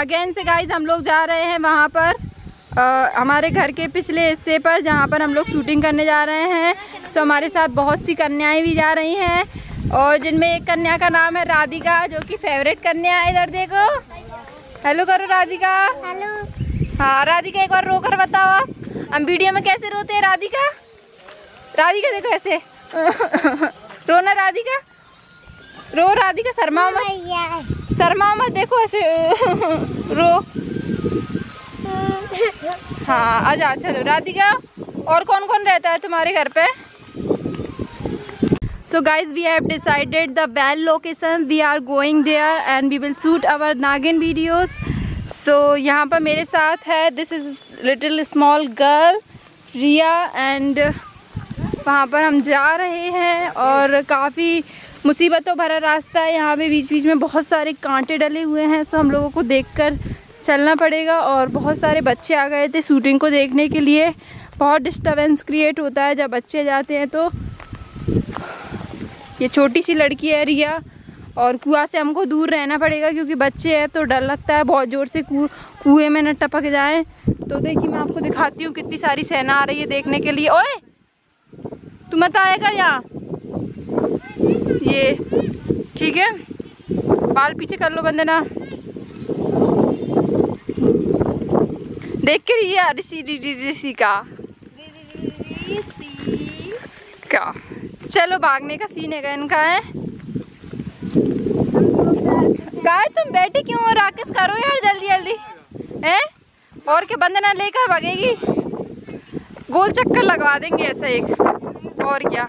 Again से guys हम लोग जा रहे हैं वहाँ पर हमारे घर के पिछले हिस्से पर जहाँ पर हम लोग शूटिंग करने जा रहे हैं। सो हमारे साथ बहुत सी कन्याएं भी जा रही हैं और जिनमें एक कन्या का नाम है राधिका, जो कि फेवरेट कन्या है। इधर देखो, हेलो करो राधिका। हेलो। हाँ राधिका, एक बार रोकर बताओ आप, हम वीडियो में कैसे रोते हैं राधिका। राधिका देखो ऐसे रोना राधिका, रो राधिका, शर्माओ मत, शर्माओ मत, देखो ऐसे रो। हाँ अच्छा चलो राधिका, और कौन कौन रहता है तुम्हारे घर पे? So guys, we have decided the well location. We are going there and we will shoot our Nagin videos. So यहाँ पर मेरे साथ है this is little small girl Riya and वहाँ पर हम जा रहे हैं। और काफ़ी मुसीबतों भरा रास्ता है, यहाँ पे बीच बीच में बहुत सारे कांटे डले हुए हैं, तो हम लोगों को देखकर चलना पड़ेगा। और बहुत सारे बच्चे आ गए थे शूटिंग को देखने के लिए। बहुत डिस्टर्बेंस क्रिएट होता है जब बच्चे जाते हैं। तो ये छोटी सी लड़की है रिया, और कुआं से हमको दूर रहना पड़ेगा क्योंकि बच्चे हैं, तो डर लगता है बहुत ज़ोर से कुएं में न टपक जाएं। तो देखिए मैं आपको दिखाती हूँ कितनी सारी सेना आ रही है देखने के लिए। ओए तू मत आया कर यहाँ, ये ठीक है, बाल पीछे कर लो बंदे ना। देख के रिया ऋषि का चलो भागने का सीन है इनका है। गाय तुम बैठे क्यों हो राकेश, करो यार जल्दी जल्दी है, और के बंधना लेकर भागेगी, गोल चक्कर लगवा देंगे ऐसा एक, और क्या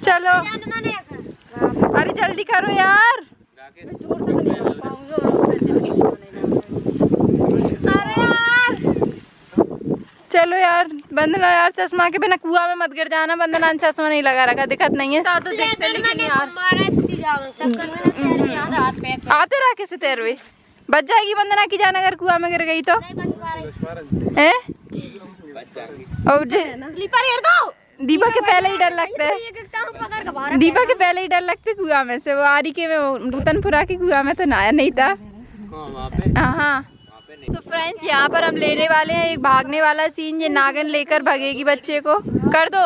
चलो। अरे जल्दी करो यार, चलो यार बंदना यार, चश्मा के बिना कुआं में मत गिर जाना। बंदना चश्मा नहीं लगा रखा, दिक्कत नहीं है तो देखते, लेकिन यार आते राकेश से तैर हुए बच जाएगी बंदना की जान, अगर कुआं में गिर गई तो है। और दीपक के पहले ही डर लगता है, दीपक के पहले ही डर लगते कुआं में से। वो आरिके में नूतनपुरा के कुआं में तो नहाया नहीं था। हाँ सो फ्रेंड्स, यहाँ पर हम लेने वाले हैं एक भागने वाला सीन। ये नागिन लेकर भागेगी बच्चे को, कर दो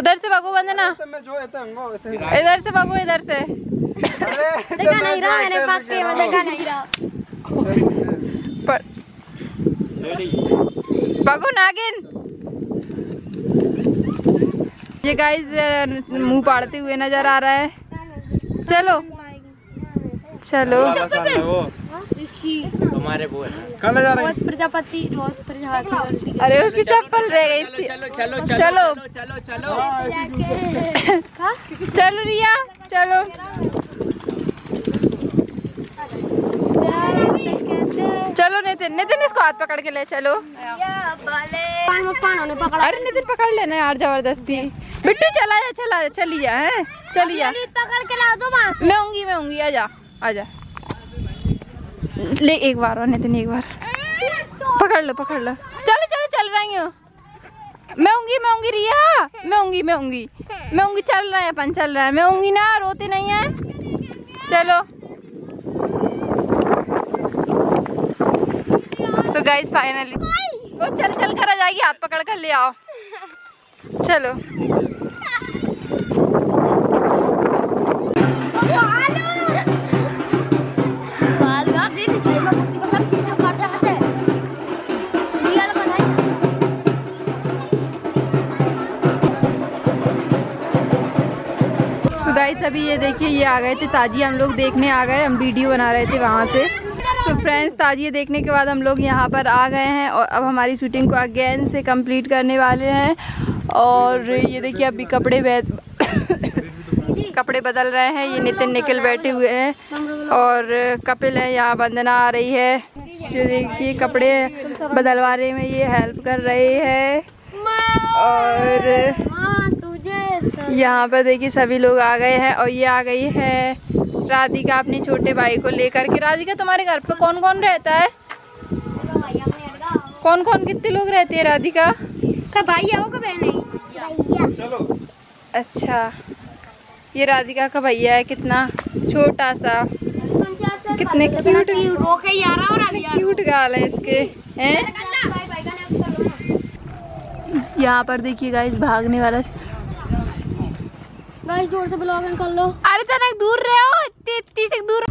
उधर से भागो बंदना, इधर से भागो, इधर से भागो नागिन। ये गाइस मुंह पाड़ते हुए नजर आ रहा है। चलो चलो तुम्हारे प्रजापति, अरे उसकी चप्पल रह गई थी। चलो चलो चलो चलो रिया चलो, चलो नितिन, नितिन इसको हाथ पकड़ के ले चलो। अरे नितिन पकड़ लेना यार जबरदस्ती, बिट्टू चला जा, चला जा, चली जा है, चली जा, पकड़ के ला दो, मैं होंगी मैं होंगी, आजा आजा ले, एक बार और नितिन एक बार पकड़ लो पकड़ लो, चलो चलो चल रही हूँ मैं होंगी रिया, मैं होंगी मैं होंगी मैं होंगी, चल रहा है अपन चल रहा है, मैं होंगी ना, रोते नहीं है। चलो सो गाइस फाइनली वो चल चल कर आ जाएगी, हाथ पकड़ कर ले आओ। चलो सो गाइस अभी ये देखिए ये आ गए थे ताजी, हम लोग देखने आ गए, हम वीडियो बना रहे थे वहाँ से। सो फ्रेंड्स ताजिए देखने के बाद हम लोग यहाँ पर आ गए हैं और अब हमारी शूटिंग को अगेन से कंप्लीट करने वाले हैं। और ये देखिए अभी कपड़े बदल रहे हैं, ये नितिन निखिल बैठे हुए हैं और कपिल है, यहाँ वंदना आ रही है। जो देखिए कपड़े बदलवाने में ये हेल्प कर रही है। और यहाँ पर देखिए सभी लोग आ गए हैं और ये आ गई है राधिका अपने छोटे भाई को लेकर के। राधिका तुम्हारे घर पे कौन कौन रहता है, कौन कौन कितने लोग रहते हैं राधिका? का भाई आओगे बहन? चलो। अच्छा, ये राधिका का भैया है, कितना छोटा सा, कितने क्यूट क्यूट गाल है इसके हैं। यहाँ पर देखिए गाइस भागने वाला गाइस, दूर से ब्लॉगिंग कर लो। अरे तनक दूर रहे हो, इतनी से दूर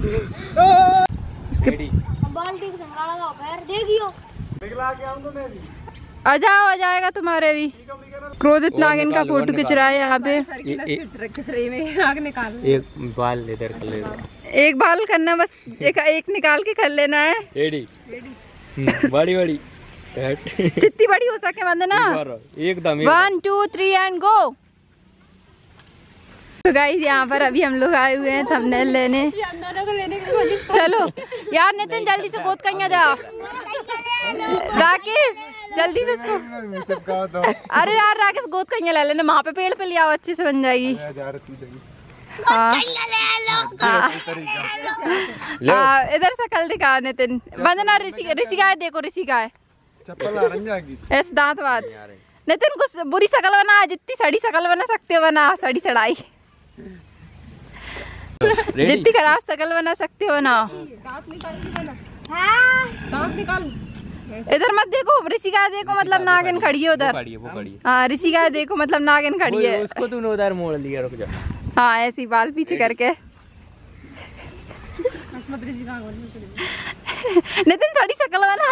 इसके बाल्टी के झंगड़ा लगाओ पैर, देखियो निकला के हम तो नहीं आ जाओ, आ जाएगा तुम्हारे भी। क्रोधित नागिन का फोटो खिंच रहा है यहाँ पे, खिंच रही है नाग निकाल। एक बाल इधर कर लेना, एक बाल करना बस, एक निकाल के कर लेना है। एडी बड़ी बड़ी जितनी बड़ी हो सके बंदे ना, एकदम 1 2 3 एंड गो। तो गाइस यहाँ पर अभी हम लोग आए हुए हैं थंबनेल लेने। चलो यार नितिन जल्दी से गोद कहीं जाओ, राकेश जल्दी से उसको, अरे यार राकेश गोद कहीं ले लेना, वहाँ पे पेड़ पे ले आओ, अच्छे से बन जाएगी। हाँ इधर से कल दिखा नितिन, बंदना ऋषि का है, देखो ऋषि का है ऐसे दांत वात। नितिन कुछ बुरी शकल बना, जितनी सड़ी शकल बना सकते हो बना, सड़ी सड़ाई जितनी खराब शकल बना सकते हो ना। इधर मत देखो, ऋषिका देखो मतलब नागिन खड़ी है उधर। हाँ ऋषिका देखो मतलब नागिन खड़ी है, उसको तूने उधर मोड़ लिया, रुक जा। हाँ ऐसी बाल पीछे करके नितिन सड़ी शकल बना।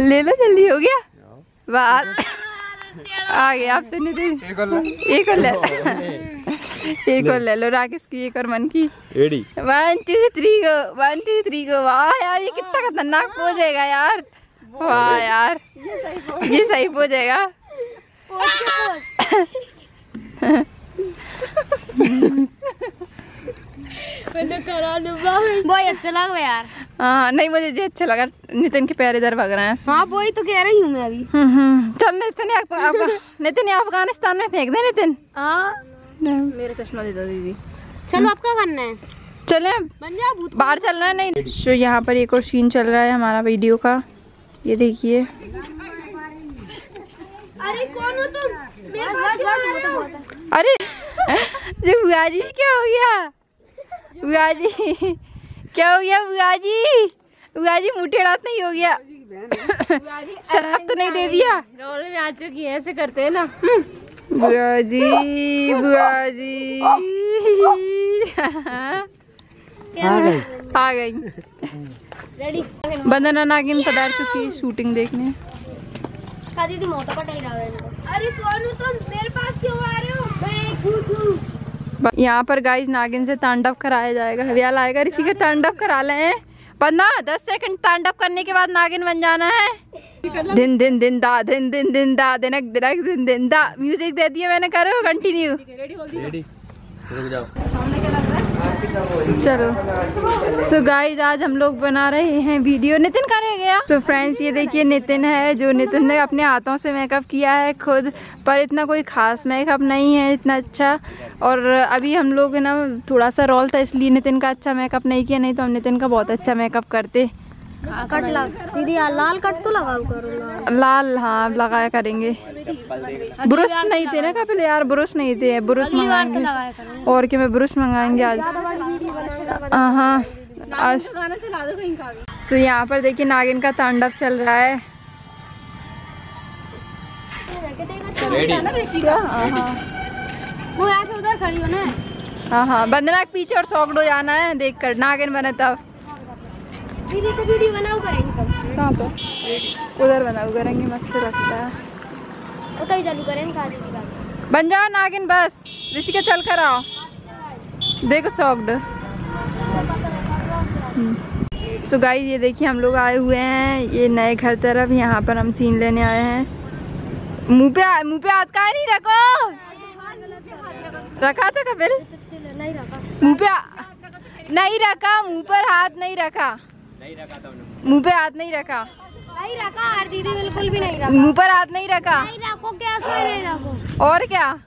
ले लो जल्दी, हो गया बात आ गया। आप तो नितिन एक और ले लो राकेश की, एक और मन की। 1 2 3 गो, 1 2 3 गो। वाह यार ये कितना खतरनाक पोज है यार, वाह यार ये सही पोज है। बहुत अच्छा लगा यार। हाँ नहीं मुझे ये अच्छा लगा, नितिन के पैर इधर भाग रहे हैं। हाँ वही तो कह रही हूँ मैं अभी। चल नितिन नितिन अफगानिस्तान में फेंक दे नितिन। मेरा चश्मा दे दो दीदी। चलो आपका करना है, चले बाहर चलना है। नहीं तो यहाँ पर एक और सीन चल रहा है हमारा वीडियो का, ये देखिए। अरे कौन हो तुम? अरे जी बुआ जी क्या हो गया? बुआ जी क्या हो गया? बुआ जी मुठे रात नहीं हो गया? शराब तो नहीं दे दिया? रोल में आ चुकी है, ऐसे करते हैं ना बुआ जी। बुआ जी आ गई बंदना नागिन पधार चुकी है शूटिंग देखने। दीदी मोटा पटाई रहा है। अरे कौन हो तुम, मेरे पास क्यों आ रहे हो? मैं यहाँ पर गाइस नागिन से तांडव कराया जाएगा, हवियाल आएगा। ऋषि के तांडव करा लें बंदा, 10 सेकंड तांडव करने के बाद नागिन बन जाना है। दिन दिन दिन दा, दिन दिन दिन दा, दिनक दिनक दिन दिन दा। म्यूजिक दे दिया मैंने, करो कंटिन्यू। रुक जाओ चलो। सो गाइस आज हम लोग बना रहे हैं वीडियो, नितिन करेगा। तो फ्रेंड्स ये देखिए नितिन है, जो नितिन ने अपने हाथों से मेकअप किया है खुद, पर इतना कोई खास मेकअप नहीं है इतना अच्छा। और अभी हम लोग ना थोड़ा सा रोल था इसलिए नितिन का अच्छा मेकअप नहीं किया, नहीं तो हम नितिन का बहुत अच्छा मेकअप करते। कट लगा दीदी, लाल कट तो लगा करो, लाल हाँ लगाया करेंगे। ब्रश नहीं थे ना कपिल यार, ब्रश नहीं थे, ब्रश मंगाएंगे। और क्या, मैं ब्रश मंगाएंगे आज। हाँ आज। सो यहाँ पर देखिए नागिन का तांडव चल रहा है। वो यहाँ उधर खड़ी हो ना। हाँ हाँ बंदना के पीछे और सॉक्ड हो जाना है, देख कर नागिन बने तब। दीदी तो वीडियो बनाओ करेंगे, कहाँ पे? उधर बनाओ करेंगे, मस्त लगता है। उधर ही चालू करेंगे, कहाँ दीदी बात बन जाओ नागिन बस। ऋषि के चल कर आओ, देखो सॉफ्ट। सो गाइस ये देखिए हम लोग आए हुए हैं ये नए घर तरफ, यहाँ पर हम सीन लेने आए हैं। मुँह पे हाथ का नहीं रखो, रखा था कपिल? मुँह पे नहीं रखा, मुँह पर हाथ नहीं रखा, मुँह पे हाथ नहीं रखा, नहीं रखा यार दीदी, बिल्कुल भी नहीं रखा। मुँह पर हाथ नहीं रखा, नहीं रखो क्या, नहीं रखो और क्या।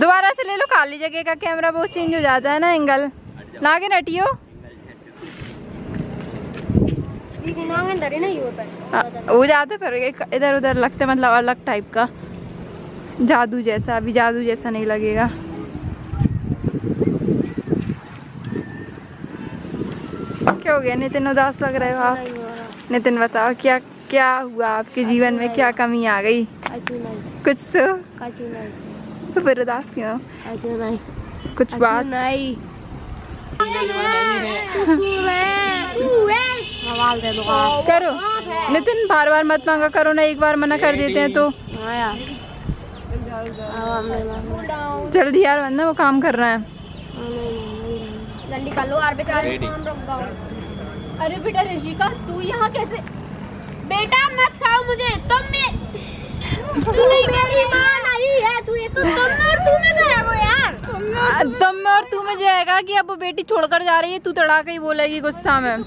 दोबारा से ले लो, काली जगह का कैमरा बहुत चेंज हो जाता है ना एंगल। नागिन हटियो, वो जाते पर इधर उधर लगते, मतलब अलग टाइप का जादू जैसा। अभी जादू जैसा नहीं लगेगा। क्या हो गया नितिन, उदास लग रहे हो आप? नितिन बताओ क्या क्या हुआ आपके जीवन में, क्या कमी आ गई? कुछ तो फिर उदास क्यों? कुछ बात नहीं। करो नितिन, बार बार मत मांगा करो ना, एक बार मना कर देते हैं तो। जल्दी यार वरना वो काम कर रहा है। जल्दी कर लो यार बेचारे, काम रुक जाओ। अरे बेटा ऋषिका तू यहाँ कैसे? बेटा मत खाओ मुझे, तुम मेरी मां नहीं है। तू ये तो तुम में और तू में जाएगा कि अब वो बेटी छोड़कर जा रही है, तू तड़ाक ही बोलेगी गुस्सा में।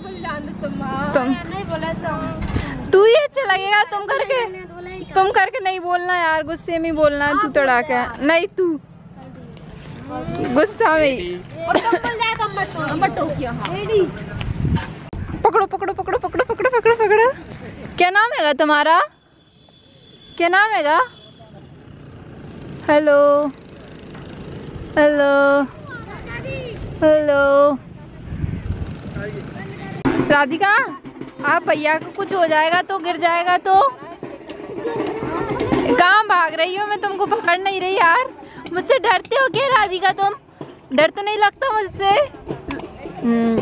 तू ये अच्छा लगेगा, तुम करके नहीं बोलना यार, गुस्से में बोलना है। तू तड़ाक है नहीं, तू गुस्सा में। पकड़ो पकड़ो पकड़ो पकड़ो पकड़ो पकड़ो पकड़ो। क्या नाम है तुम्हारा? क्या नाम है? हेलो हेलो हेलो राधिका, आप भैया को कुछ हो जाएगा तो, गिर जाएगा तो। कहाँ भाग रही हो, मैं तुमको पकड़ नहीं रही यार। मुझसे डरते हो क्या राधिका? तुम डर तो नहीं लगता मुझसे?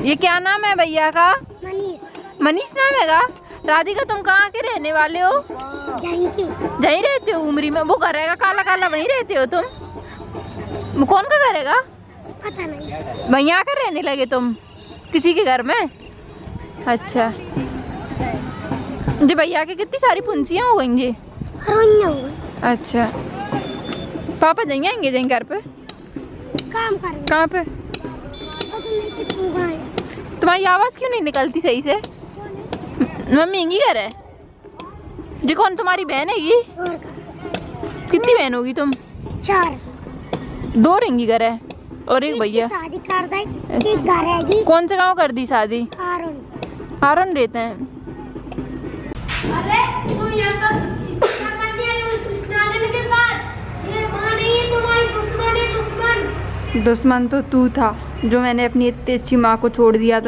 ये क्या नाम है भैया का? मनीष। मनीष नाम है। राधिका तुम कहाँ के रहने वाले हो? जहीं रहते हो उमरी में? वो घर रहेगा काला काला, वहीं रहते हो तुम? कौन का घर रहेगा? पता नहीं। वहीं आकर रहने लगे तुम किसी के घर में? अच्छा जी। भैया के कितनी सारी पूंछियाँ हो गई जी? अच्छा पापा जहीं आएंगे, जहीं घर पे काम करेंगे। कहाँ पे? तुम्हारी आवाज़ क्यों नहीं निकलती सही से? मम्मी इंगी घर है जी? कौन तुम्हारी बहन है? कितनी बहन होगी तुम? चार। दो रिंगी घर है और एक भैया। शादी कर दी घर है। कौन से गांव कर दी शादी? हारून रहते हैं। अरे तुम यहाँ क्या कर दिया उस नागिन के साथ? ये मां नहीं है तुम्हारी, दुश्मन है दुश्मन। दुश्मन तो तू था जो मैंने अपनी इतनी अच्छी माँ को छोड़ दिया।